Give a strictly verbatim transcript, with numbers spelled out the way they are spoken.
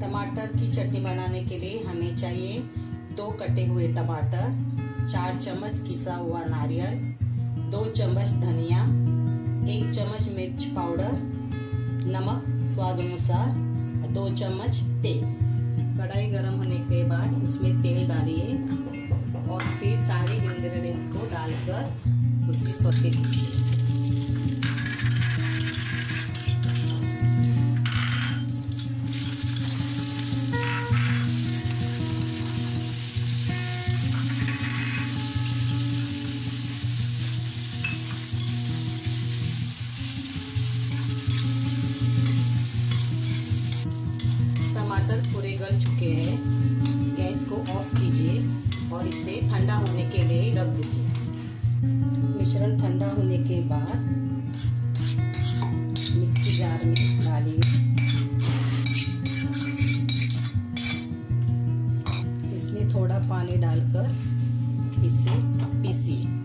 टमाटर की चटनी बनाने के लिए हमें चाहिए दो कटे हुए टमाटर, चार चम्मच किसा हुआ नारियल, दो चम्मच धनिया, एक चम्मच मिर्च पाउडर, नमक स्वाद अनुसार, दो चम्मच तेल। कढ़ाई गर्म होने के बाद उसमें तेल डालिए और फिर सारे इंग्रेडिएंट्स को डालकर उसे सौते कीजिए। टमाटर पूरे गल चुके हैं, गैस को ऑफ कीजिए और इसे ठंडा होने के लिए रख दीजिए। मिश्रण ठंडा होने के बाद मिक्सी जार में डालिए, इसमें थोड़ा पानी डालकर इसे पीसिए।